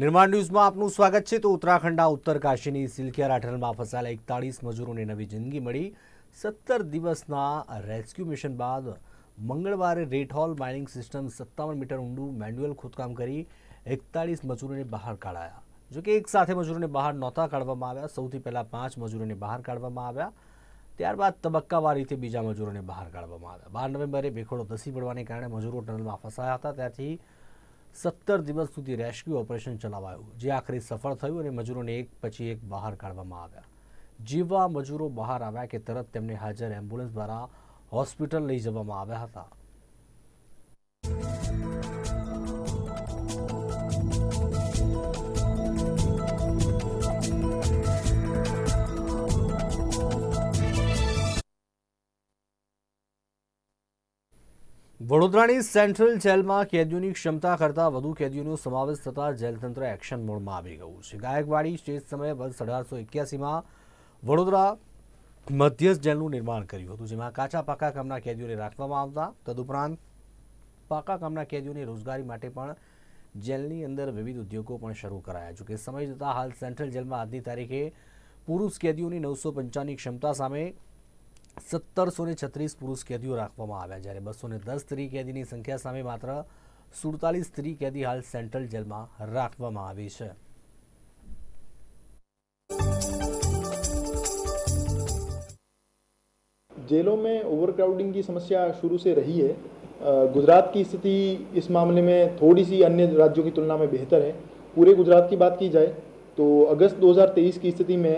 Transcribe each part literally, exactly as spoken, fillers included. નિર્માણ ન્યૂઝમાં આપનું સ્વાગત છે. તો ઉત્તરાખંડના ઉત્તરકાશીની સિલખેરા ટનલમાં ફસાયેલા એકતાળીસ મજૂરોને નવી જિંદગી મળી. સત્તર દિવસના રેસ્ક્યુ મિશન બાદ મંગળવારે રેટહોલ માઇનિંગ સિસ્ટમ સત્તાવન મીટર ઊંડું મેન્યુઅલ ખોદકામ કરી એકતાળીસ મજૂરોને બહાર કાઢાયા. જો કે એક સાથે મજૂરોને બહાર નહોતા કાઢવામાં આવ્યા. સૌથી પહેલાં પાંચ મજૂરોને બહાર કાઢવામાં આવ્યા, ત્યારબાદ તબક્કાવાર રીતે બીજા મજૂરોને બહાર કાઢવામાં આવ્યા. બાર નવેમ્બરે ભેખડો ધસી પડવાને કારણે મજૂરો ટનલમાં ફસાયા હતા. ત્યાંથી સત્તર દિવસ સુધી રેસ્ક્યુ ઓપરેશન ચલાવાયું, જે આખરે સફળ થયું અને મજૂરોને એક પછી એક બહાર કાઢવામાં આવ્યા. જીવવા મજૂરો બહાર આવ્યા કે તરત તેમને હાજર એમ્બ્યુલન્સ દ્વારા હોસ્પિટલ લઈ જવામાં આવ્યા હતા. વડોદરાની સેન્ટ્રલ જેલમાં કેદીઓની ક્ષમતા કરતાં વધુ કેદીઓનો સમાવેશ થતાં જેલતંત્ર એક્શન મોડમાં આવી ગયું છે. ગાયકવાડી સ્ટેજ સમયે વર્ષ અઢારસો એક્યાસીમાં વડોદરા મધ્યસ્થ જેલનું નિર્માણ કર્યું હતું, જેમાં કાચા પાકા કામના કેદીઓને રાખવામાં આવતા. તદુપરાંત પાકા કામના કેદીઓની રોજગારી માટે પણ જેલની અંદર વિવિધ ઉદ્યોગો પણ શરૂ કરાયા. જોકે સમય જતાં હાલ સેન્ટ્રલ જેલમાં આજની તારીખે પુરુષ કેદીઓની નવસો પંચાણુંની ક્ષમતા સામે સત્તરસો ને છત્રીસ પુરુષ કેદીઓ રાખવામાં આવ્યા, જ્યારે બસો ને દસ સ્ત્રી કેદીની સંખ્યા સામે માત્ર સુડતાલીસ સ્ત્રી કેદી હાલ સેન્ટ્રલ જેલમાં રાખવામાં આવી છે. जेलों में ओवरक्राउडिंग की समस्या शुरू से रही है. गुजरात की स्थिति इस मामले में थोड़ी सी अन्य राज्यों की तुलना में बेहतर है. पूरे गुजरात की बात की जाए तो अगस्त दो हज़ार तेईस की स्थिति में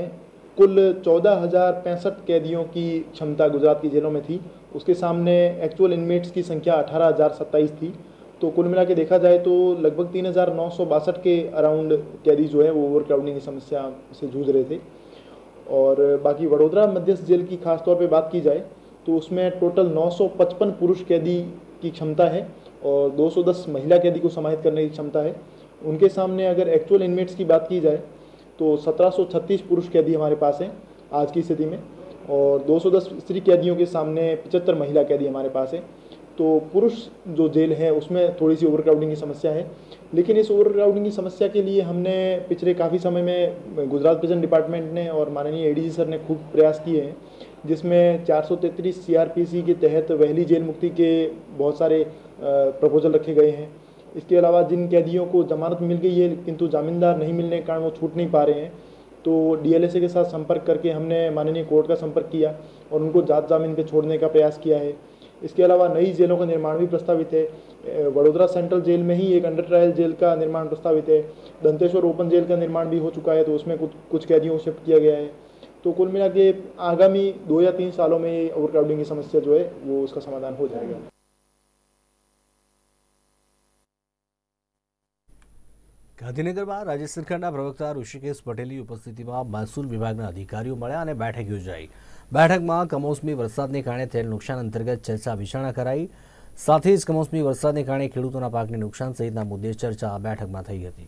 कुल चौदह हज़ार पैंसठ कैदियों की क्षमता गुजरात की जेलों में थी. उसके सामने एक्चुअल इनमेट्स की संख्या अठारह हज़ार सत्ताईस थी. तो कुल मिला के देखा जाए तो लगभग तीन हज़ार नौ सौ बासठ के अराउंड कैदी जो है वो ओवर क्राउडिंग की समस्या से जूझ रहे थे. और बाकी वडोदरा मध्यस्थ जेल की खास तौर पे बात की जाए तो उसमें टोटल नौ सौ पचपन पुरुष कैदी की क्षमता है और दो सौ दस महिला कैदी को समाहित करने की क्षमता है. उनके सामने अगर एक्चुअल इनमेट्स की बात की जाए तो सत्रह सौ छत्तीस पुरुष कैदी हमारे पास हैं आज की स्थिति में और दो सौ दस स्त्री कैदियों के सामने पचहत्तर महिला कैदी हमारे पास है. तो पुरुष जो जेल है उसमें थोड़ी सी ओवरक्राउडिंग की समस्या है. लेकिन इस ओवरक्राउडिंग की समस्या के लिए हमने पिछले काफ़ी समय में गुजरात प्रिजन डिपार्टमेंट ने और माननीय एडीजी सर ने खूब प्रयास किए हैं, जिसमें चार सौ तैंतीस सी आर पी सी के तहत वहली जेल मुक्ति के बहुत सारे प्रपोजल रखे गए हैं. इसके अलावा जिन कैदियों को जमानत मिल गई है किंतु जामीनदार नहीं मिलने के कारण वो छूट नहीं पा रहे हैं, तो डी एल एस ए के साथ संपर्क करके हमने माननीय कोर्ट का संपर्क किया और उनको जात जामीन पे छोड़ने का प्रयास किया है. इसके अलावा नई जेलों का निर्माण भी प्रस्तावित है. वडोदरा सेंट्रल जेल में ही एक अंडर ट्रायल जेल का निर्माण प्रस्तावित है. दंतेश्वर ओपन जेल का निर्माण भी हो चुका है, तो उसमें कुछ कुछ कैदियों को शिफ्ट किया गया है. तो कुल मिला के आगामी दो या तीन सालों में ये ओवरक्राउडिंग की समस्या जो है वो उसका समाधान हो जाएगा. गांधीनगर में राज्य सरकार प्रवक्ता ऋषिकेश पटेल की उपस्थिति में महसूल विभाग के अधिकारी मैं बैठक योजाई. बैठक में कमोसमी वरसाद ने कारण थे नुकसान अंतर्गत चर्चा विचारणा कराई. साथ ही कमोसमी वरसाद ने कारण खेडूतोना पाक ने नुकसान सहित मुद्दे चर्चा बैठक में थई हती.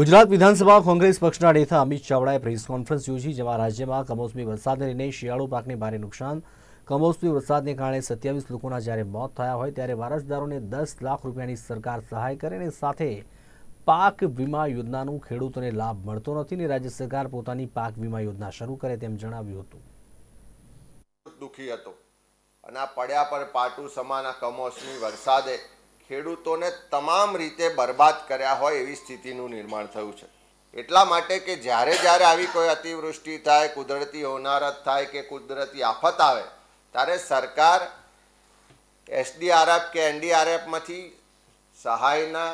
गुजरात विधानसभा कांग्रेस पक्षना नेता अमित चावड़ाए प्रेस कॉन्फ्रेंस योजी, जेमां राज्यमां कमोसमी वरसादने लईने शियाळू पाकने भारे नुकसान, कमोसमी वरसादने कारणे सत्यावीस लोकोना ज्यारे मौत थया होय त्यारे वारसदारोने दस लाख रूपियानी सरकार सहाय करे अने साथे पाक वीमा योजनानो खेडूतोने लाभ मळतो नथी ने राज्य सरकार पोतानी पाक वीमा योजना शरू करे तेम जणाव्युं हतुं. दुखी हतो अने आ पड्या पर पाटू समाना कमोसमी वरसादे ખેડૂતોને તમામ રીતે બરબાદ કર્યા હોય એવી સ્થિતિનું નિર્માણ થયું છે. એટલા માટે કે જ્યારે જ્યારે આવી કોઈ અતિવૃષ્ટિ થાય, કુદરતી હોનારત થાય કે કુદરતી આફત આવે ત્યારે સરકાર એસ ડી આર એફ કે એન ડી આર એફમાંથી સહાયના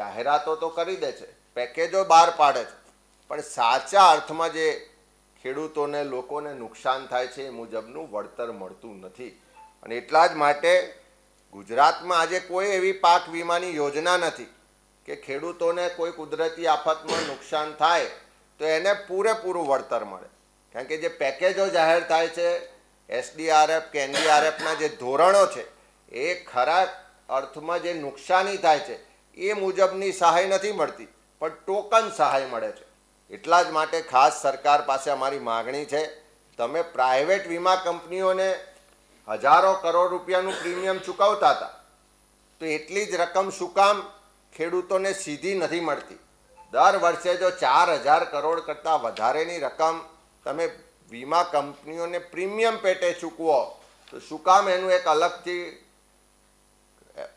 જાહેરાતો તો કરી દે છે, પેકેજો બહાર પાડે છે, પણ સાચા અર્થમાં જે ખેડૂતોને લોકોને નુકસાન થાય છે એ મુજબનું વળતર મળતું નથી. અને એટલા જ માટે गुजरात में आज कोई एवं पाक वीमा योजना नहीं कि खेडूतों ने कोई कुदरती आफत में नुकसान थाय तो एने पूरेपूरु वळतर मळे. कारण के जे पैकेजों जाहिर थाय छे एस डी आर एफ के एन डी आर एफ ना जे धोरणों छे ए खरा अर्थ में जे नुकसानी थाय छे ए मुजबनी सहाय नहीं मळती, पण टोकन सहाय मळे छे. એટલા જ માટે ખાસ સરકાર પાસે અમારી માગણી છે, તમે પ્રાઇવેટ વીમા કંપનીઓને હજારો કરોડ રૂપિયાનું પ્રીમિયમ ચૂકવતા હતા, તો એટલી જ રકમ શું કામ ખેડૂતોને સીધી નથી મળતી? દર વર્ષે જો ચાર હજાર કરોડ કરતાં વધારેની રકમ તમે વીમા કંપનીઓને પ્રીમિયમ પેટે ચૂકવો, તો શું કામ એનું એક અલગથી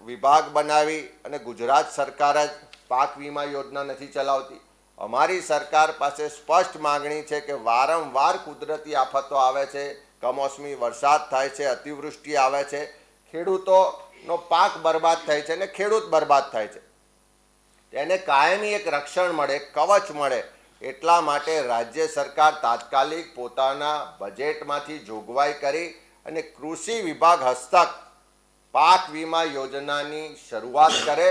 વિભાગ બનાવી અને ગુજરાત સરકાર જ પાક વીમા યોજના નથી ચલાવતી? અમારી સરકાર પાસે સ્પષ્ટ માગણી છે કે વારંવાર કુદરતી આફતો આવે છે, કમોસમી વરસાદ થાય છે, અતિવૃષ્ટિ આવે છે, ખેડૂતોનો પાક બરબાદ થાય છે અને ખેડૂત બરબાદ થાય છે, તેને કાયમી એક રક્ષણ મળે, કવચ મળે, એટલા માટે રાજ્ય સરકાર તાત્કાલિક પોતાના બજેટમાંથી જોગવાઈ કરી અને કૃષિ વિભાગ હસ્તક પાક વીમા યોજનાની શરૂઆત કરે,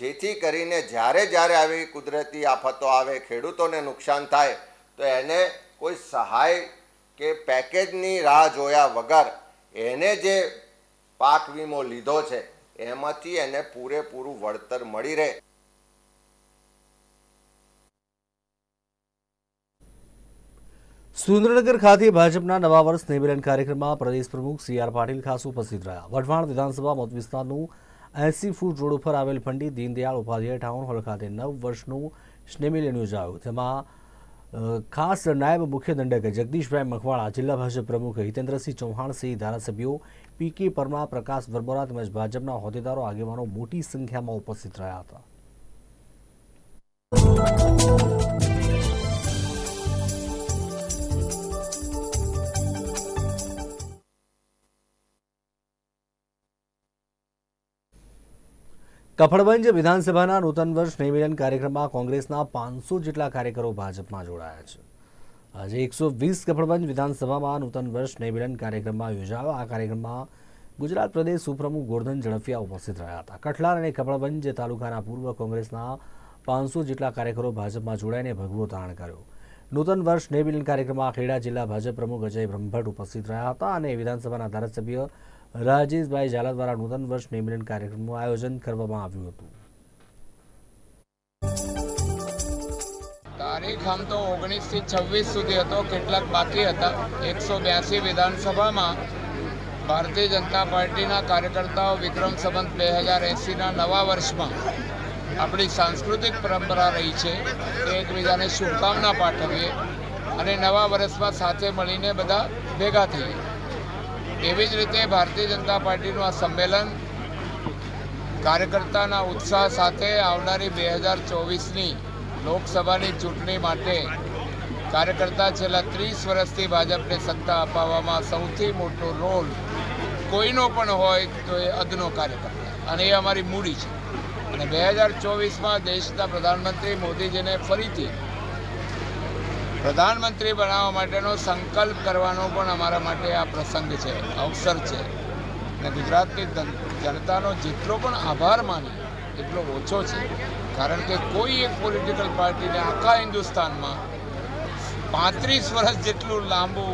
જેથી કરીને જ્યારે જ્યારે આવી કુદરતી આફતો આવે, ખેડૂતોને નુકસાન થાય, તો એને કોઈ સહાય કે પેકેજની રાહ જોયા વગર એને જે પાક વીમો લીધો છે એમાંથી એને પૂરેપૂરું વળતર મળી રહે. સુરેન્દ્રનગર ખાતે ભાજપના નવા વર્ષ નિવેદન કાર્યક્રમમાં પ્રદેશ પ્રમુખ સી આર પાટીલ ખાસ ઉપસ્થિત રહ્યા. વઢવાણ વિધાનસભા મતવિસ્તારનું એસી ફૂટ રોડ ઉપર આવેલ પંડિત દીનદયાળ ઉપાધ્યાય ટાઉન હોલ ખાતે નવ વર્ષનું સ્નેમિલન યોજાયું. તેમાં ખાસ નાયબ મુખ્ય દંડક જગદીશભાઈ મકવાણા, જિલ્લા ભાજપ પ્રમુખ હિતેન્દ્રસિંહ ચૌહાણ સહિત ધારાસભ્યો પી કે પરમા, પ્રકાશ વરબોરા તેમજ ભાજપના હોદ્દેદારો આગેવાનો મોટી સંખ્યામાં ઉપસ્થિત રહ્યા હતા. કફળગંજ વિધાનસભાના નૂતન વર્ષ નિવેદન કાર્યક્રમમાં કોંગ્રેસના પાંચસો જેટલા કાર્યકરો ભાજપમાં જોડાયા છે. આજે એકસો વીસ કફળગંજ વિધાનસભામાં નૂતન વર્ષ નિવેદન કાર્યક્રમમાં યોજાયો. આ કાર્યક્રમમાં ગુજરાત પ્રદેશ ઉપપ્રમુખ ગોરધન ઝડફિયા ઉપસ્થિત રહ્યા હતા. કઠલાર અને કફળગંજ તાલુકાના પૂર્વ કોંગ્રેસના પાંચસો જેટલા કાર્યકરો ભાજપમાં જોડાઈને ભગવો ધારણ કર્યો. નૂતન વર્ષ નિવેદન કાર્યક્રમમાં ખેડા જિલ્લા ભાજપ પ્રમુખ અજય બ્રહ્મભટ્ટ ઉપસ્થિત રહ્યા હતા અને વિધાનસભાના ધારાસભ્ય રાજેશભાઈ ઝાલા દ્વારા નૂતન વર્ષ નિમિત્તે કાર્યક્રમનું આયોજન કરવામાં આવ્યું હતું. તારીખ આમ તો ઓગણીસ થી છવ્વીસ સુધી હતો, કેટલાક બાકી હતા. એકસો બ્યાસી વિધાનસભામાં ભારતીય જનતા પાર્ટીના કાર્યકર્તાઓ વિક્રમ સંવત બે હજાર એંસીના નવા વર્ષમાં આપણી સાંસ્કૃતિક પરંપરા રહી છે કે એકબીજાને શુભકામના પાઠવીએ અને નવા વર્ષમાં સાથે મળીને બધા ભેગા થઈએ. એવી જ રીતે ભારતીય જનતા પાર્ટીનું આ સંમેલન કાર્યકર્તાના ઉત્સાહ સાથે આવનારી બે હજાર ચોવીસની લોકસભાની ચૂંટણી માટે કાર્યકર્તા છેલ્લા ત્રીસ વર્ષથી ભાજપને સત્તા અપાવવામાં સૌથી મોટો રોલ કોઈનો પણ હોય તો એ અદનો કાર્યકર્તા, અને એ અમારી મૂડી છે. અને બે હજાર ચોવીસમાં દેશના પ્રધાનમંત્રી મોદીજીને ફરીથી પ્રધાનમંત્રી બનાવવા માટેનો સંકલ્પ કરવાનો પણ અમારા માટે આ પ્રસંગ છે, અવસર છે. અને ગુજરાતની જનતાનો જેટલો પણ આભાર માને એટલો ઓછો છે, કારણ કે કોઈ એક પોલિટિકલ પાર્ટીને આખા હિન્દુસ્તાનમાં પાંત્રીસ વર્ષ જેટલું લાંબુ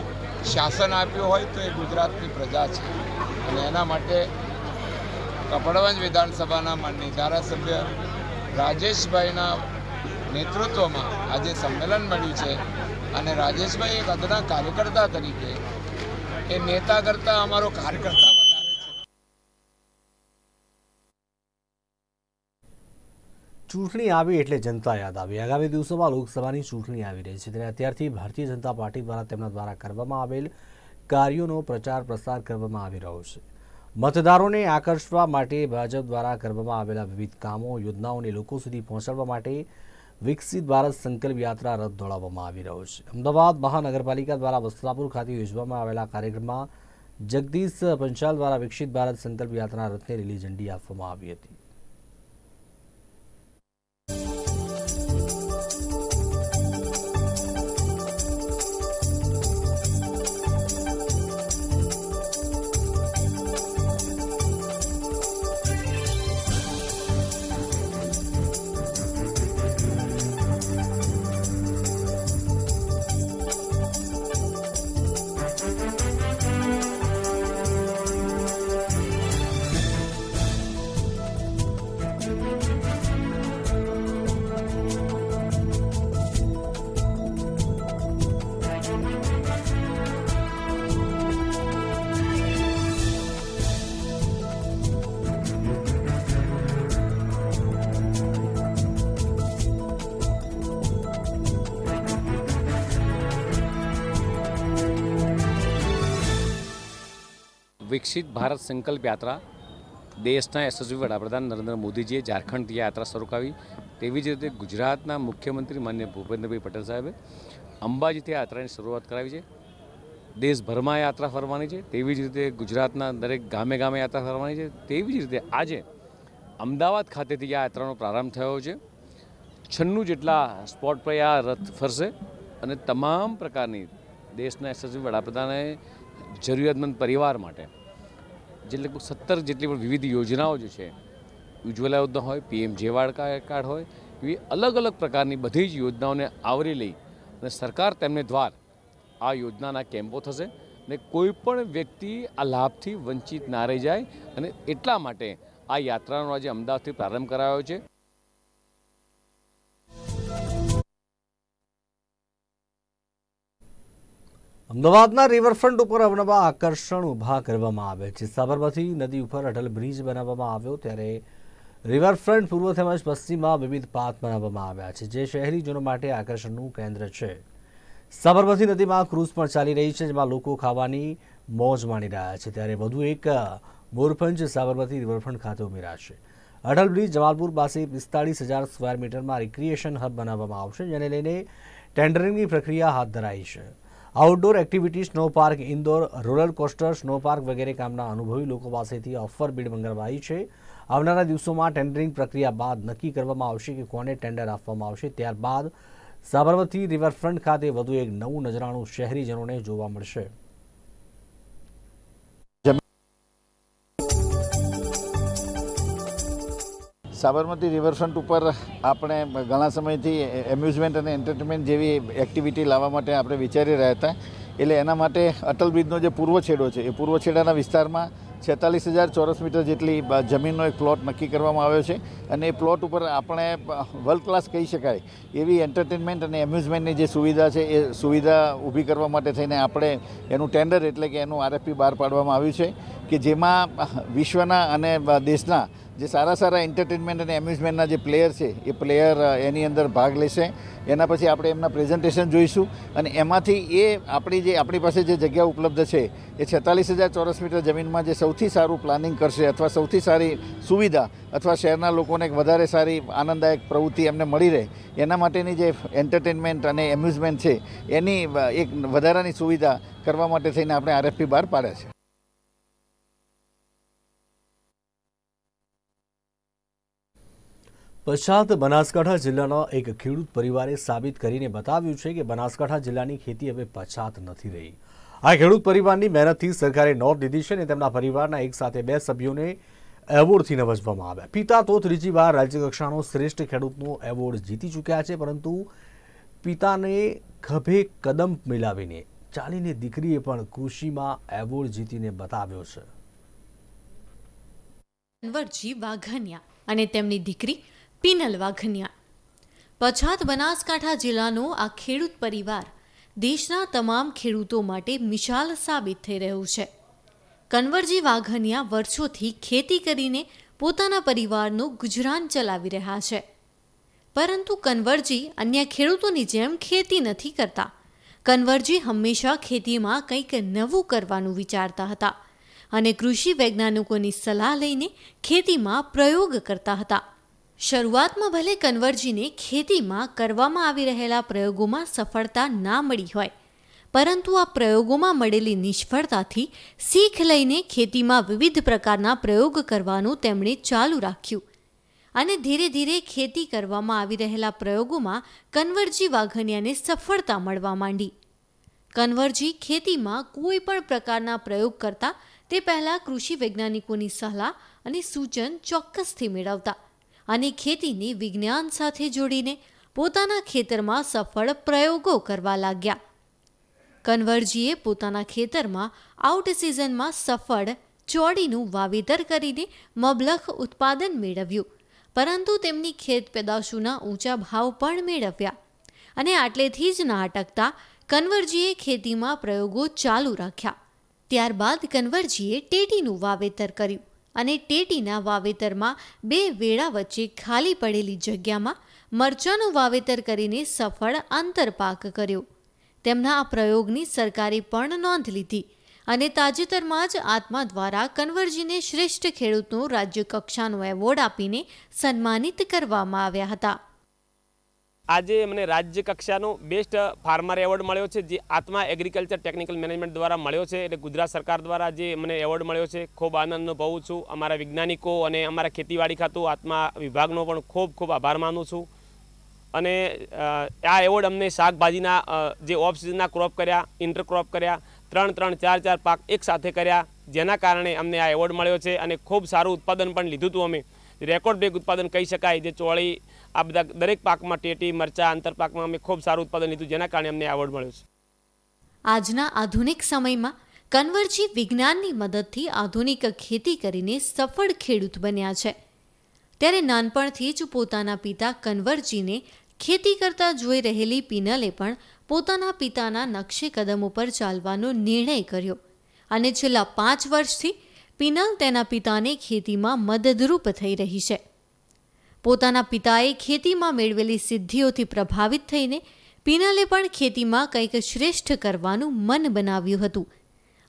શાસન આપ્યું હોય તો એ ગુજરાતની પ્રજા છે. અને એના માટે કપડવંજ વિધાનસભાના માનનીય ધારાસભ્ય રાજેશભાઈના નેતૃત્વમાં આજે સંમેલન મળ્યું છે. અને રાજેશભાઈ એક અદના કાર્યકર્તા તરીકે એ નેતા કરતાં અમારો કાર્યકર્તા વધારે છે. ચૂંટણી આવી એટલે જનતા યાદ આવી. આગામી દિવસોમાં લોકસભાની ચૂંટણી આવી રહી છે, ત્યારે અત્યારથી ભારતીય જનતા પાર્ટી દ્વારા તેમના દ્વારા કરવામાં આવેલ કાર્યોનો પ્રચાર પ્રસાર કરવામાં આવી રહ્યો છે. મતદારોને આકર્ષવા માટે ભાજપ દ્વારા કરવામાં આવેલા વિવિધ કામો, યોજનાઓને લોકો સુધી પહોંચાડવા માટે વિકસિત ભારત સંકલ્પ યાત્રા રથ દોડાવવામાં આવી રહ્યો છે. અમદાવાદ મહાનગરપાલિકા દ્વારા વસ્ત્રાપુર ખાતે યોજવામાં આવેલા કાર્યક્રમમાં જગદીશ પંચાલ દ્વારા વિકસિત ભારત સંકલ્પ યાત્રા રથને લીલી ઝંડી આપવામાં આવી હતી. વિકસિત ભારત સંકલ્પ યાત્રા દેશના યશસ્વી વડાપ્રધાન નરેન્દ્ર મોદીજીએ ઝારખંડથી યાત્રા શરૂ કરી તેવી જ રીતે ગુજરાતના મુખ્યમંત્રી માન્ય ભૂપેન્દ્રભાઈ પટેલ સાહેબે અંબાજીથી યાત્રાની શરૂઆત કરાવી છે। દેશભરમાં યાત્રા ફરવાની છે, તેવી જ રીતે ગુજરાતના દરેક ગામે ગામે યાત્રા ફરવાની છે। તેવી જ રીતે આજે અમદાવાદ ખાતેથી આ યાત્રાનો પ્રારંભ થયો છે। છન્નું જેટલા સ્પોટ પર આ રથ ફરશે અને તમામ પ્રકારની દેશના યશસ્વી વડાપ્રધાને જરૂરિયાતમંદ પરિવાર માટે જે લગભગ સત્તર જેટલી પણ વિવિધ યોજનાઓ જે છે ઉજ્જવલા યોજના હોય, પીએમ જેવાળ કાર્ડ હોય, એવી અલગ અલગ પ્રકારની બધી જ યોજનાઓને આવરી લઈ અને સરકાર તેમને દ્વાર આ યોજનાના કેમ્પો થશે અને કોઈપણ વ્યક્તિ આ લાભથી વંચિત ના રહી જાય અને એટલા માટે આ યાત્રાનો આજે અમદાવાદથી પ્રારંભ કરાયો છે। અમદાવાદના રિવરફ્રન્ટ ઉપર અવનવા આકર્ષણ ઊભા કરવામાં આવે છે। સાબરમતી નદી ઉપર અટલ બ્રિજ બનાવવામાં આવ્યો ત્યારે રિવરફ્રન્ટ પૂર્વ તેમજ પશ્ચિમમાં વિવિધ પાથ બનાવવામાં આવ્યા છે, જે શહેરીજનો માટે આકર્ષણનું કેન્દ્ર છે। સાબરમતી નદીમાં ક્રૂઝ પણ ચાલી રહી છે, જેમાં લોકો ખાવાની મોજ માણી રહ્યા છે। ત્યારે વધુ એક મોરપંચ સાબરમતી રિવરફ્રન્ટ ખાતે ઉમેરાશે। અટલ બ્રિજ જમાલપુર પાસે પિસ્તાળીસ હજાર સ્ક્વેર મીટરમાં રિક્રિએશન હબ બનાવવામાં આવશે, જેને લઈને ટેન્ડરિંગની પ્રક્રિયા હાથ ધરાઈ છે। Outdoor activity, snow park, Indore roller coaster, snow park वगैरह कामना अनुभवी लोग पास थी ऑफर बीड मंगवाई है। आना दिवसों में टेन्डरिंग प्रक्रिया बाद नक्की कर कोने टेन्डर आप त्यारबाद साबरमती रिवरफ्रंट खाते वधु एक नवु नजराणु शहरीजनों ने जोवा मळशे। साबरमती रिवरफ्रंट पर आपणे घणा समयथी एम्यूजमेंट और एंटरटेनमेंट जेवी एक्टिविटी लावा माटे आपणे विचारी रह्या हता। एटले एना माटे अटल ब्रिजनो जे पूर्व छेडो छे ए पूर्व छेडाना विस्तारमां छेतालीस हज़ार चौरस मीटर जेटली जमीनों एक प्लॉट नक्की करवामां आव्यो छे अने ए प्लॉट पर आपणे वर्ल्ड क्लास कही शकाय एवी एंटरटेनमेंट अने एम्यूजमेंटनी जे सुविधा छे ए सुविधा ऊभी करवा माटे थईने आपणे एनुं टेन्डर एटले के एनुं आरएफपी बहार पाडवामां आव्युं छे के जेमां विश्वना अने देशना जे सारा सारा एंटरटेनमेंट और एम्यूजमेंटना जे प्लेयर है ये प्लेयर एनी अंदर भाग लेशे। एना पछी आपणे एमना प्रेजेंटेशन जोईशुं अने एमांथी ए आपणी जे आपणी पासे जे जग्या उपलब्ध है ये छेतालीस हज़ार चौरस मीटर जमीन में जो सौथी सारूं प्लानिंग करशे अथवा सौथी सारी सुविधा अथवा शहेरना लोकोने वधारे सारी आनंददायक प्रवृत्ति एमने मळी रहे एना माटेनी जे एंटरटेनमेंट अने एम्यूजमेंट है एनी एक वधारानी सुविधा करवा माटे थईने आपणे आरएफपी बहार पाड्या छे। पश्चात बनासकांठा जिल्लाना एक खेडूत परिवारे साबित करीने बताव्युं छे के बनासकांठा जिल्लानी खेती हवे पछात नथी रही। आ खेडूत परिवारनी मेहनतथी सरकारे नोंध लीधी छे अने तेमना परिवारना एक साथे बे सभ्योने एवोर्डथी नवाजवामां आव्या। पिता तो त्रीजी वार राज्यकक्षानो श्रेष्ठ खेडूतनो एवोर्ड जीती चूक्या छे, परंतु पिताने खभे कदम मिलावीने चालीने दीकरीए पण कृषिमां एवोर्ड जीतीने बताव्यो छे। कोंवरजी वाघनिया अने तेमनी दीकरी पेनल वाघनिया। पछात बनासकांठा जिल्लानो आ खेडूत परिवार देशना तमाम खेडूतो माटे मिसाल साबित थई रह्यो छे। कन्वरजी वाघनिया वर्षोथी खेती करीने पोताना परिवारनो गुजरान चलावी रह्या छे, परंतु कन्वरजी अन्य खेडूतोनी जेम खेती नथी करता। कन्वरजी हमेशा खेतीमां कंईक नवुं करवानुं विचारता हता अने कृषि वैज्ञानिकोनी सलाह लईने खेतीमां प्रयोग करता हता। शुरुआत में भले कन्वरजी ने खेती में करवामां आवी रहेला प्रयोगों में सफलता ना मिली होय, परंतु आ प्रयोगों में मळेली निष्फळताथी सीख लईने खेती में विविध प्रकारना प्रयोग करवानुं तेमणे चालू राख्युं अने धीरे धीरे खेती करवामां आवी रहेला प्रयोगों में कन्वरजी वाघनियाने सफलता मळवा मांडी। कन्वरजी खेती में कोईपण प्रकारना प्रयोग करता ते पहला कृषि वैज्ञानिकोनी सलाह अने सूचन चोक्कसथी मेळवता अने खेती ने विज्ञान साथे जोड़ीने पोताना खेतर में सफल प्रयोगों करवा लाग्या। कन्वरजीए पोताना खेतर में आउट सीजन में सफल चोड़ीनुं वावेतर करीने मबलख उत्पादन मेळव्युं, परंतु तेमनी खेत पेदाशोना ऊंचा भाव पण मेळव्या अने आटलेथी ज न अटकता कन्वरजीए खेती में प्रयोगों चालू राख्या। त्यारबाद कन्वरजीए टेटीनुं वावेतर कर्युं अने टेटीना वावेतरमां बे वेळा वच्चे खाली पड़ेली जग्यामां मरचानुं वावेतर करीने सफल आंतरपाक कर्यो। तेमना आ प्रयोगनी सरकारे पण नोंध लीधी અને તાજેતરમાં જ આત્મા દ્વારા કન્વરજીને શ્રેષ્ઠ ખેડૂતનો રાજ્ય કક્ષાનો એવોર્ડ આપીને સન્માનિત કરવામાં આવ્યા હતા। આજે અમને રાજ્ય કક્ષાનો બેસ્ટ ફાર્મર એવોર્ડ મળ્યો છે જે આત્મા એગ્રીકલ્ચર ટેકનિકલ મેનેજમેન્ટ દ્વારા મળ્યો છે એટલે ગુજરાત સરકાર દ્વારા જે મને એવોર્ડ મળ્યો છે ખૂબ આનંદ અનુભવું છું। અમારા વૈજ્ઞાનિકો અને અમારા ખેતીવાડી ખાતું આત્મા વિભાગનો પણ ખૂબ ખૂબ આભાર માનું છું। અને આ એવોર્ડ અમને શાકભાજીના જે ઓફ સિઝનના ક્રોપ કર્યા, ઇન્ટર ક્રોપ કર્યા, ત્રણ ત્રણ ચાર ચાર પાક એક સાથે કર્યા જેના કારણે અમને આ એવોર્ડ મળ્યો છે। અને ખૂબ સારું ઉત્પાદન પણ લીધું હતું, અમે રેકોર્ડ બ્રેક ઉત્પાદન કહી શકાય જે ચોળી આ બધા દરેક પાકમાં ટેટી મરચા આંતર પાકમાં અમે ખૂબ સારું ઉત્પાદન લીધું જેના કારણે અમને આ એવોર્ડ મળ્યો છે। આજના આધુનિક સમયમાં કન્વરજી વિજ્ઞાનની મદદથી આધુનિક ખેતી કરીને સફળ ખેડૂત બન્યા છે। ત્યારે નાનપણથી જ પોતાના પિતા કન્વરજીને खेती करता जोई रहेली पीनले पण पोताना पिताना नक्शे कदम पर चालवानो निर्णय कर्यो अने छेल्ला पांच वर्षथी पीनल तेना पिताने खेती में मददरूप थई रही छे। पोताना पिताए खेती में मेळवेली सिद्धिओथी प्रभावित थईने पीनले पण खेती में कंईक श्रेष्ठ करवानुं मन बनाव्युं हतुं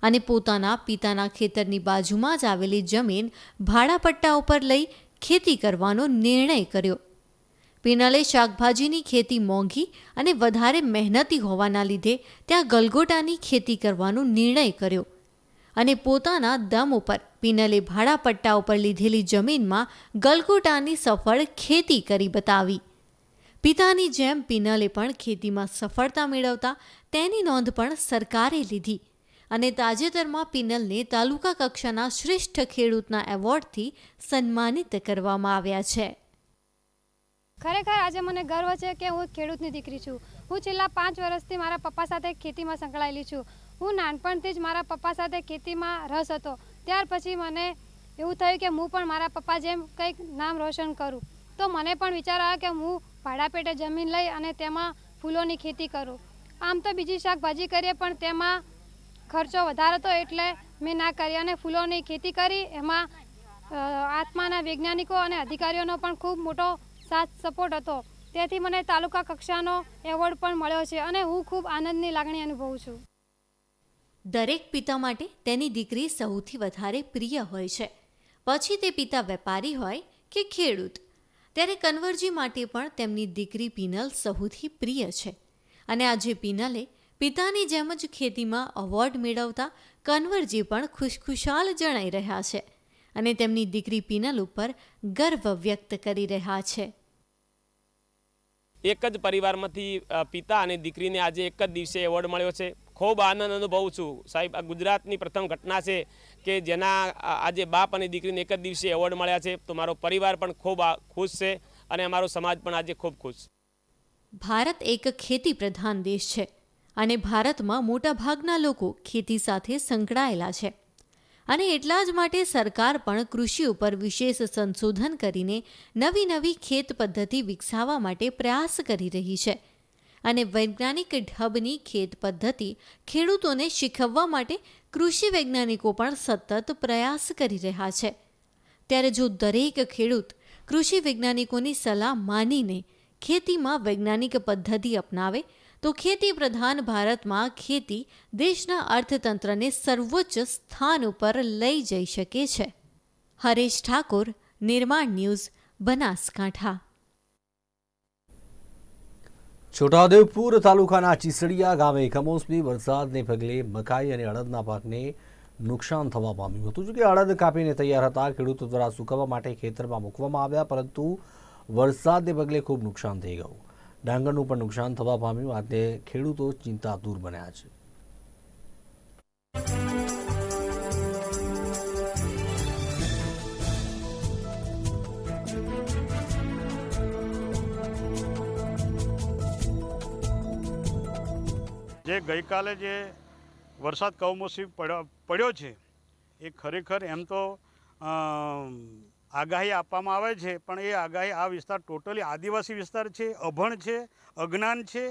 अने पोताना पिताना खेतरनी बाजुमां ज आवेली जमीन भाड़ापट्टा उपर लई खेती करवानो निर्णय कर्यो। पिनले शाकभाजीनी खेती मोंघी अने वधारे मेहनती होवाना लीधे त्यां गलगोटानी खेती करवानो निर्णय कर्यो अने पोताना दम उपर पिनले भाड़ापट्टा उपर लीधेली जमीन में गलगोटानी सफल खेती करी बतावी। पितानी जेम पिनले पण खेती में सफलता मेळवता तेनी नोंध पण सरकारे लीधी अने ताजेतरमां पिनलने तालुका कक्षाना श्रेष्ठ खेडूतना एवोर्डथी सन्मानित करवामां आव्या छे। खरेखर आज मैंने गर्व है कि हूँ खेडूत की दीकरी छूँ। हूँ छेल्ला पांच वर्षथी मारा पप्पा साथे खेती में संकळायेली छूँ। हूँ नानपणथी ज मारा पप्पा साथे खेती में रस हतो, त्यार पछी मने एवुं थयुं के हूँ पण मारा पप्पा जेम कंईक नाम रोशन करूँ। तो मने पण विचार आव्यो के हूँ भाड़ापेटे जमीन लई अने तेमां फूलोनी खेती करूँ। आम तो बीजी शाकभाजी करीए पण तेमां खर्चो वधारे हतो एटले मैं ना करी अने फूलोनी खेती करी। एमां आत्माना वैज्ञानिको अने अधिकारीओनो पण खूब मोटो साथ सपोर्ट हतो। त्याथी मने तालुका कक्षानो एवोर्ड पण मळ्यो छे अने हुं खूब आनंदनी लागणी अनुभवुं छुं। दरेक पिता माटे तेनी दीकरी सौथी वधारे प्रिय होय छे, पछी ते पिता वेपारी होय के खेडूत। त्यारे कन्वरजी माटे पण तेमनी दीकरी पीनल सौथी प्रिय छे अने आजे पीनले पितानी जेम ज खेतीमां एवोर्ड मेळवता कन्वरजी पण खुशखुशाल जणाई रह्या छे अने तेमनी दीकरी पीनल उपर गर्व व्यक्त करी रह्या छे। एक ज परिवारमांथी पिता अने दीकरीने आजे एक ज दिवसे एवोर्ड मळ्यो छे। खूब आनंद अनुभवुं छुं साहेब। आ गुजरातनी प्रथम घटना छे के जेना आजे बाप अने दीकरीने एक ज दिवसे एवोर्ड मळ्या छे। तो मारो परिवार पण खूब खुश छे अने अमारो समाज पण आजे खूब खुश छे। भारत एक खेती प्रधान देश छे अने भारतमां मोटा भागना लोको खेती साथे संकळायेला छे અને એટલા જ માટે સરકાર પણ કૃષિ ઉપર વિશેષ સંશોધન કરીને નવી નવી ખેત પદ્ધતિ વિકસાવવા માટે પ્રયાસ કરી રહી છે અને વૈજ્ઞાનિક ઢબની ખેત પદ્ધતિ ખેડૂતોને શીખવવા માટે કૃષિ વૈજ્ઞાનિકો પણ સતત પ્રયાસ કરી રહ્યા છે। ત્યારે જો દરેક ખેડૂત કૃષિ વૈજ્ઞાનિકોની સલાહ માનીને ખેતીમાં વૈજ્ઞાનિક પદ્ધતિ અપનાવે तो खेती प्रधान भारत में खेती देशना अर्थतंत्र ने सर्वोच्च स्थान पर लई जई शके छे। हरीश ठाकोर, निर्माण न्यूज, बनासकांठा। छोटाउदेपुर तालुकाना चीसड़िया गामे कमोसमी वरसादने पगले मकाई अने अड़दना पाकने नुकसान थवा पाम्युं हतुं। जो कि अड़द कापीने तैयार हता, खेडूतो द्वारा सुकवा माटे खेतरमां मूकवामां આવ્યા, परंतु वरसादने पगले खूब नुकसान थई गयुं। ડાંગરનું પણ નુકસાન થવા પામ્યું। આતે ખેડૂતો ચિંતાતુર બન્યા છે। જે ગઈકાલે જે વરસાદ કમોસમી પડ્યો છે એ ખરેખર એમ તો આગાહી આપવામાં આવે છે, પણ એ આગાહી આ વિસ્તાર ટોટલી આદિવાસી વિસ્તાર છે, અભણ છે, અજ્ઞાન છે।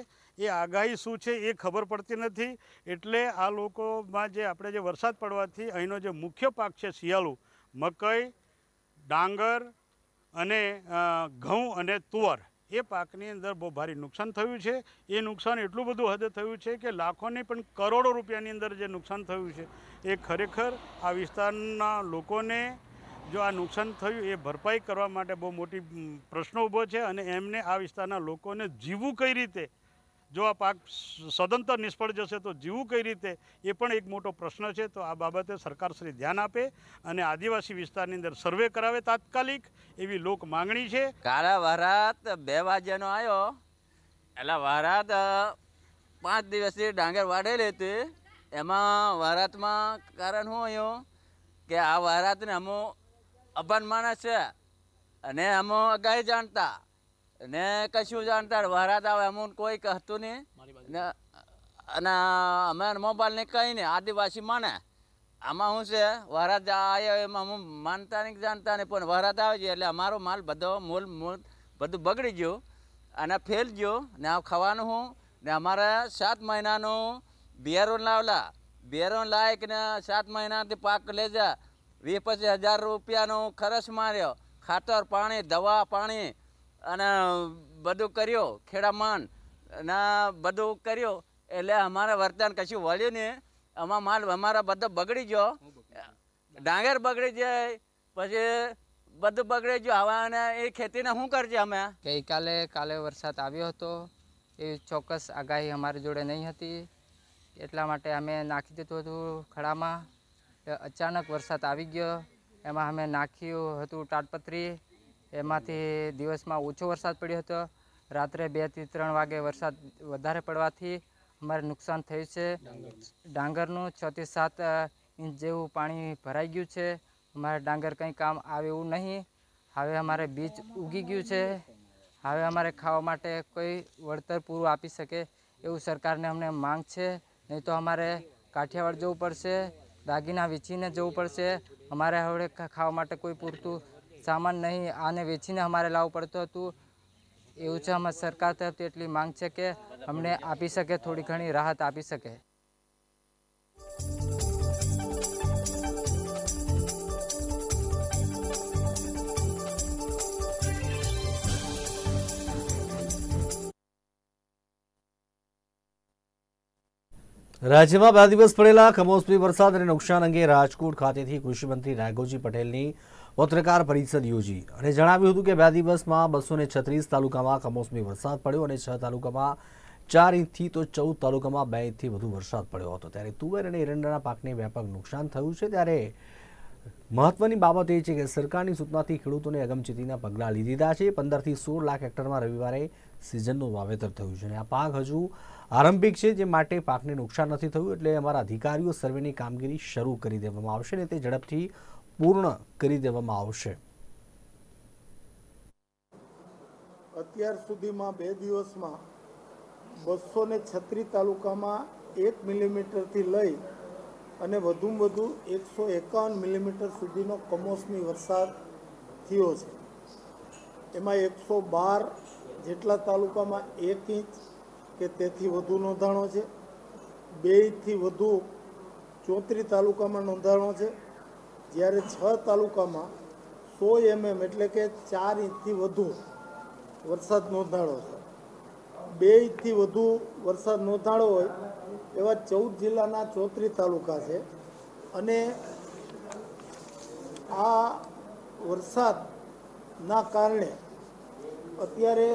એ આગાહી શું છે એ ખબર પડતી નથી, એટલે આ લોકોમાં જે આપણે જે વરસાદ પડવાથી અહીંનો જે મુખ્ય પાક છે શિયાળુ મકાઈ, ડાંગર અને ઘઉં અને તુવર એ પાકની અંદર બહુ ભારે નુકસાન થયું છે। એ નુકસાન એટલું બધું હદે થયું છે કે લાખોને પણ કરોડો રૂપિયાની અંદર જે નુકસાન થયું છે એ ખરેખર આ વિસ્તારના લોકોને જો આ નુકસાન થયું એ ભરપાઈ કરવા માટે બહુ મોટી પ્રશ્ન ઊભો છે અને એમને આ વિસ્તારના લોકોને જીવવું કઈ રીતે, જો આ પાક સદંતર નિષ્ફળ જશે તો જીવવું કઈ રીતે એ પણ એક મોટો પ્રશ્ન છે। તો આ બાબતે સરકારશ્રી ધ્યાન આપે અને આદિવાસી વિસ્તારની અંદર સર્વે કરાવે તાત્કાલિક, એવી લોક માંગણી છે। કારા વરાત બે વાગ્યાનો આવ્યો એટલે વરાત પાંચ દિવસથી ડાંગર વાળેલી હતી, એમાં વરાતમાં કારણ શું આવ્યું કે આ વરાતને અમો અભણ માણસ છે અને અમો અગાઈ જાણતા ने कशु जानता वहरात आवे अमून कोई कहतु नहीं ना, अमेर मोबाइल ने कही नहीं आदिवासी माने आमा हूँ से वहरात आए एम हम मानता नहीं जानता नहीं पण वहरात आवे छे एटले अमारो माल बधो मूल मूल बधु बगड़ी गयो अने फेल गयो ने आ खावानु हूँ ने अमारे सात महीनानो बियारो लावला बियारो लायक ने सात महीना थी पाक ले जा वीस पचीस हज़ार रुपयानो खर्च मार्यो खातर पाणी दवा पाणी अने बधु कर्यो खेड़ामान ना बधु कर्यो एटले अमारे वर्तन कशुं वळ्युं नहीं। अमा माल अमारा बधो बगड़ी गयो, डांगर बगड़ी जाए पछी बधु बगड़ी गयो। हवे अने ए खेतीने शुं करशे अमे? गई काले काले वरसाद आव्यो हतो, ए चोक्कस आगाही अमारी जोड़े नहीं हती एटला माटे अमे नाखी दीधुं हतुं खड़ामां। अचानक वरसाद आवी गयो, एमां अमे नाख्युं हतुं टाटपत्री, एमांथी दिवसमां ओछो वरसाद पड्यो हतो, रात्रे बे थी त्रण वागे वरसाद वधारे पड़वाथी अमारे नुकसान थयुं छे। डांगरनुं छ थी सात इंच जेवुं पाणी भराई गयुं छे, अमारे डांगर कंई काम आवे एवुं नहीं। हवे अमारे बीज उगी गयुं छे, हवे अमारे खावा माटे कोई वळतर पूरुं आपी शके एवुं सरकारने अमने मांग छे, नहीं तो अमारे काठियावाड़ जवुं पडशे, दागीना वेचीने जवुं पडशे। अमारे हवे खावा माटे कोई पूरतुं सामान नहीं, आने वेचीने हमारे लाव पड़तो हतुं। एवुं छे अमारी सरकार तरफथी एटली मांग छे के अमने आपी सके, थोड़ी घणी राहत आपी सके। राज्यमां बे दिवस पड़ेला कमोसमी वरसाद अने नुकसान अंगे राजकोट खातेथी कृषि मंत्री राघवजी पटेलनी पत्रकार परिषद योजी अने जणाव्युं हतुं के बे दिवसमां बसो ने छत्रीस तालुकामां कमोसमी वरसाद पड्यो अने छ तालुकामां चार इंचथी तो चौद तालुकामां बे इंचथी વધુ वरसाद पड्यो हतो। त्यारे तुवेर अने एरंडाना पाकने व्यापक नुकसान थयुं छे। त्यारे महत्वनी बाबत ए छे के सरकारनी सूचनाथी खेडूतोने अगमचेतीना पगलां लीधा छे। पंदर थी सोळ लाख हेक्टरमां रविवारे सीजननुं वावेतर थयुं छे अने आ पाक हजू आरंभिक छे, जे माटे पाकने नुकसान नथी थयुं एटले अमारा अधिकारीओ सर्वेनी कामगीरी शरू करी देवामां आवशे अने ते झडपथी पूर्ण करी देवामां आवशे। અત્યાર સુધીમાં બે દિવસમાં બસો છત્રીસ તાલુકામાં એક મિલીમીટરથી લઈ અને વધુમાં વધુ એકસો એકાવન મિલીમીટર સુધીનો કમોસમી વરસાદ થયો છે। એમાં એકસો બાર જેટલા તાલુકામાં એક ઇંચ કે તેથી વધુ નોંધાણો છે, બે ઇંચથી વધુ ચોત્રીસ તાલુકામાં નોંધાણો છે, જ્યારે છ તાલુકામાં સો એમએમ એટલે કે ચાર ઇંચથી વધુ વરસાદ નોંધાણો છે। બે ઇંચથી વધુ વરસાદ નોંધાણો હોય એવા ચૌદ જિલ્લાના ચોત્રીસ તાલુકા છે અને આ વરસાદના કારણે અત્યારે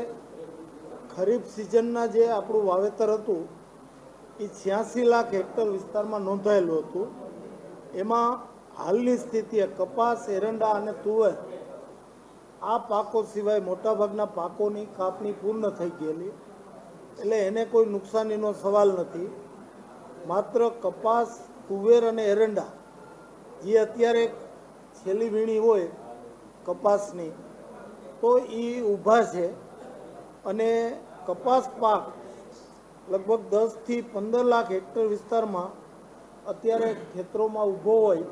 ખરીફ સિઝનના જે આપણું વાવેતર હતું એ છ્યાસી લાખ હેક્ટર વિસ્તારમાં નોંધાયેલું હતું। એમાં હાલની સ્થિતિએ કપાસ, એરંડા અને તુવર આ પાકો સિવાય મોટાભાગના પાકોની કાપણી પૂર્ણ થઈ ગયેલી, એટલે એને કોઈ નુકસાનીનો સવાલ નથી। માત્ર કપાસ, તુવેર અને એરંડા જે અત્યારે છેલ્લી વીણી હોય કપાસની તો એ ઊભા છે અને કપાસ પાક લગભગ દસથી પંદર લાખ હેક્ટર વિસ્તારમાં અત્યારે ખેતરોમાં ઊભો હોય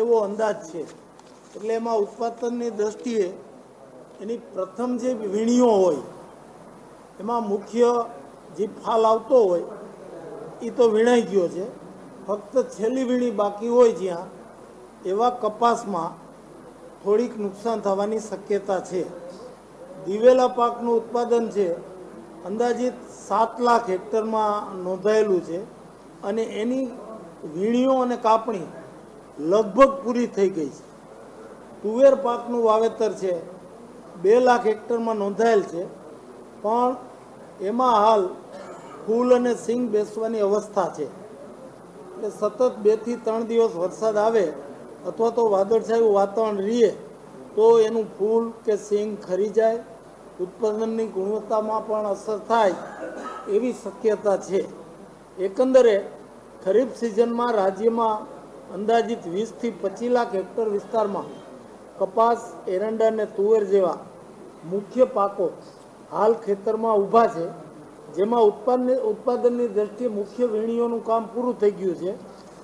એવો અંદાજ છે। એટલે એમાં ઉત્પાદનની દ્રષ્ટિએ એની પ્રથમ જે વીણીઓ હોય એમાં મુખ્ય જે ફાલ આવતો હોય એ તો વીણાઈ ગયો છે, ફક્ત છેલ્લી વીણી બાકી હોય જ્યાં એવા કપાસમાં થોડીક નુકસાન થવાની શક્યતા છે। દિવેલા પાકનું ઉત્પાદન છે અંદાજિત સાત લાખ હેક્ટરમાં નોંધાયેલું છે અને એની વીણીઓ અને કાપણી લગભગ પૂરી થઈ ગઈ છે. તુવેર પાકનું વાવેતર છે બે લાખ હેક્ટરમાં નોંધાયેલ છે પણ એમાં હાલ ફૂલ અને સિંગ બેસવાની અવસ્થા છે. એટલે સતત બે થી ત્રણ દિવસ વરસાદ આવે અથવા તો વાદળછાયું વાતાવરણ રહે તો એનું ફૂલ કે સિંગ ખરી જાય, ઉત્પાદનની ગુણવત્તામાં પણ અસર થાય એવી શક્યતા છે. એકંદરે ખરીફ સિઝનમાં રાજ્યમાં અંદાજિત વીસથી પચીસ લાખ હેક્ટર વિસ્તારમાં કપાસ, એરંડા અને તુવેર જેવા મુખ્ય પાકો હાલ ખેતરમાં ઊભા છે, જેમાં ઉત્પાદન ઉત્પાદનની દ્રષ્ટિએ મુખ્ય વીણીઓનું કામ પૂરું થઈ ગયું છે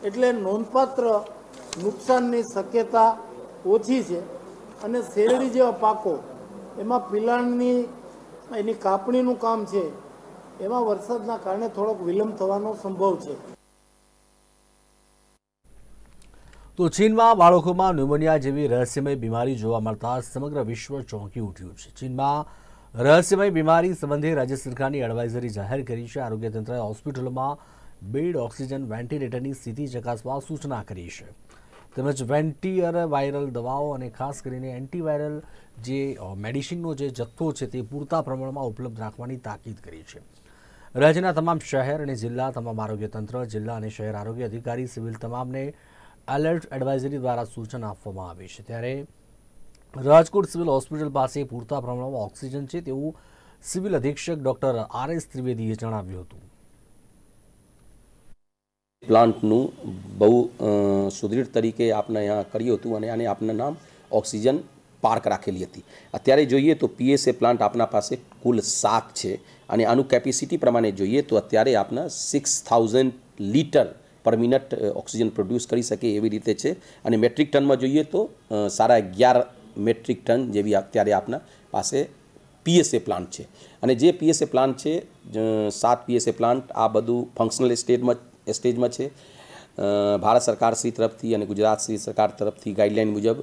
એટલે નોંધપાત્ર નુકસાનની શક્યતા ઓછી છે. અને શેરડી જેવા પાકો એમાં પિલાણની એની કાપણીનું કામ છે, એમાં વરસાદના કારણે થોડોક વિલંબ થવાનો સંભવ છે. તો ચીનમાં બાળકોમાં ન્યુમોનિયા જેવી રહસ્યમય બીમારી જોવા મળતા સમગ્ર વિશ્વ ચોંકી ઉઠ્યું છે. ચીનમાં રહસ્યમય બીમારી સંબંધે રાજ્ય સરકારની એડવાઇઝરી જાહેર કરી છે. આરોગ્ય તંત્રએ હોસ્પિટલોમાં બેડ, ઓક્સિજન, વેન્ટિલેટરની સ્થિતિ ચકાસવા સૂચના કરી છે. તેમજ વેન્ટિયર વાયરલ દવાઓ અને ખાસ કરીને એન્ટીવાયરલ જે મેડિસિનનો જે જથ્થો છે તે પૂરતા પ્રમાણમાં ઉપલબ્ધ રાખવાની તાકીદ કરી છે. રાજ્યના તમામ શહેર અને જિલ્લા તમામ આરોગ્ય તંત્ર, જિલ્લા અને શહેર આરોગ્ય અધિકારી, સિવિલ તમામને એલર્ટ એડવાઇઝરી દ્વારા સૂચના આપવામાં આવી છે. ત્યારે રાજકોટ સિવિલ હોસ્પિટલ પાસે પૂરતા પ્રમાણમાં ઓક્સિજન છે તેવું સિવિલ અધિક્ષક ડોક્ટર આર એસ ત્રિવેદીએ જણાવ્યું હતું. પ્લાન્ટનું બહુ સુદૃઢ તરીકે આપણે અહીંયા કર્યું હતું અને આને આપના નામ ઓક્સિજન પાર્ક રાખેલી હતી. અત્યારે જોઈએ તો પીએસએ પ્લાન્ટ આપના પાસે કુલ સાત છે અને આનું કેપેસિટી પ્રમાણે જોઈએ તો અત્યારે આપના six thousand litre per minute oxygen produce करी सके एवी रीते छे अने मेट्रिक टन में जोईए तो सारा अगियार मेट्रिक टन जेवी अत्यारे आपना पासे पीएसए प्लांट छे अने जे पीएसए प्लांट छे सात पीएसए प्लांट आ बधु फंक्शनल स्टेज में स्टेज में छे. भारत सरकार श्री तरफ थी अने गुजरात श्री सरकार तरफ थी गाइडलाइन मुजब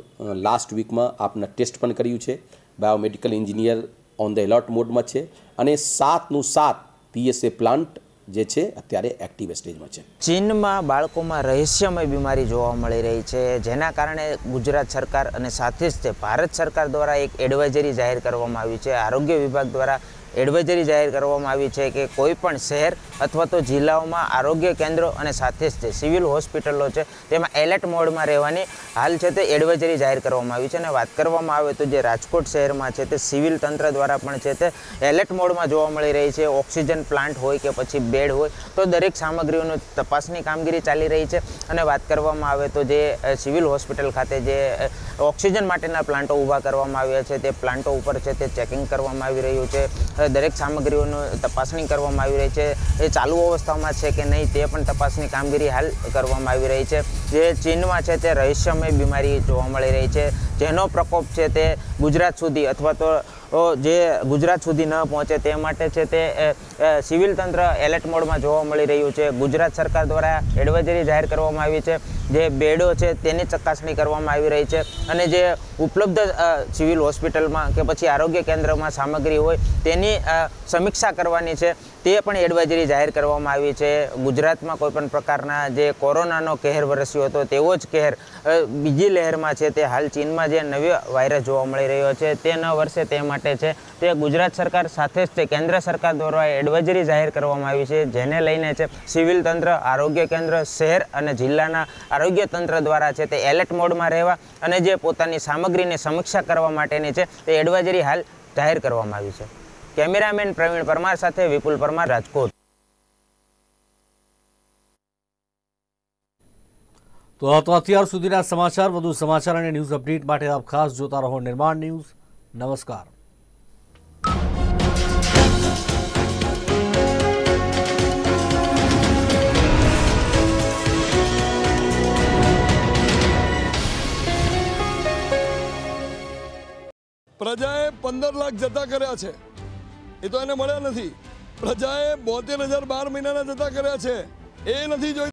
लास्ट वीक में आपने टेस्ट पण कर्यु छे. Biomedical engineer on the alert mode में छे अने सात नु सात पीएसए प्लांट જે છે અત્યારે એક્ટિવ સ્ટેજમાં છે. ચીનમાં બાળકોમાં રહસ્યમય બીમારી જોવા મળી રહી છે, જેના કારણે ગુજરાત સરકાર અને સાથે જ તે ભારત સરકાર દ્વારા એક એડવાઇઝરી જાહેર કરવામાં આવી છે. આરોગ્ય વિભાગ દ્વારા એડવાઇઝરી જાહેર કરવામાં આવી છે કે કોઈપણ શહેર અથવા તો જિલ્લાઓમાં આરોગ્ય કેન્દ્રો અને સાથે જ તે સિવિલ હોસ્પિટલો છે તેમાં એલર્ટ મોડમાં રહેવાની હાલ છે તે એડવાઇઝરી જાહેર કરવામાં આવી છે. અને વાત કરવામાં આવે તો જે રાજકોટ શહેરમાં છે તે સિવિલ તંત્ર દ્વારા પણ છે તે એલર્ટ મોડમાં જોવા મળી રહી છે. ઓક્સિજન પ્લાન્ટ હોય કે પછી બેડ હોય તો દરેક સામગ્રીઓની તપાસની કામગીરી ચાલી રહી છે. અને વાત કરવામાં આવે તો જે સિવિલ હોસ્પિટલ ખાતે જે ઓક્સિજન માટેના પ્લાન્ટો ઊભા કરવામાં આવ્યા છે તે પ્લાન્ટો ઉપર છે તે ચેકિંગ કરવામાં આવી રહ્યું છે. દરેક સામગ્રીઓની તપાસણી કરવામાં આવી રહી છે, એ ચાલુ અવસ્થામાં છે કે નહીં તે પણ તપાસની કામગીરી હાલ કરવામાં આવી રહી છે. જે ચીનમાં છે તે રહસ્યમય બીમારી જોવા મળી રહી છે, જેનો પ્રકોપ છે તે ગુજરાત સુધી અથવા તો જે ગુજરાત સુધી ન પહોંચે તે માટે છે તે સિવિલ તંત્ર એલર્ટ મોડમાં જોવા મળી રહ્યું છે. ગુજરાત સરકાર દ્વારા એડવાઇઝરી જાહેર કરવામાં આવી છે, જે બેડો છે તેની ચકાસણી કરવામાં આવી રહી છે અને જે ઉપલબ્ધ સિવિલ હોસ્પિટલમાં કે પછી આરોગ્ય કેન્દ્રમાં સામગ્રી હોય તેની સમીક્ષા કરવાની છે તે પણ એડવાઇઝરી જાહેર કરવામાં આવી છે. ગુજરાતમાં કોઈપણ પ્રકારના જે કોરોનાનો કહેર વરસ્યો હતો તેવો જ કહેર બીજી લહેરમાં છે તે હાલ ચીનમાં જે નવો વાયરસ જોવા મળી રહ્યો છે તે ન વરસે તે માટે છે તે ગુજરાત સરકાર સાથે જ તે કેન્દ્ર સરકાર દ્વારા એડવાઇઝરી જાહેર કરવામાં આવી છે, જેને લઈને છે સિવિલ તંત્ર, આરોગ્ય કેન્દ્ર, શહેર અને જિલ્લાના આરોગ્ય તંત્ર દ્વારા છે તે એલર્ટ મોડમાં રહેવા અને જે પોતાની સામગ્રીની સમીક્ષા કરવા માટેની છે તે એડવાઇઝરી હાલ જાહેર કરવામાં આવી છે. કેમેરામેન પ્રવીણ પરમાર સાથે વિપુલ પરમાર, રાજકોટ. તો આ તો અત્યાર સુધીના સમાચાર. વધુ સમાચાર અને ન્યૂઝ અપડેટ માટે આપ ખાસ જોતા રહો નિર્માણ ન્યૂઝ. નમસ્કાર. પ્રજાએ પંદર લાખ જતા કર્યા છે, એ તો એને મળ્યા નથી. પ્રજાએ બોતેર હજાર બાર મહિનાના જતા કર્યા છે, એ નથી જોઈ.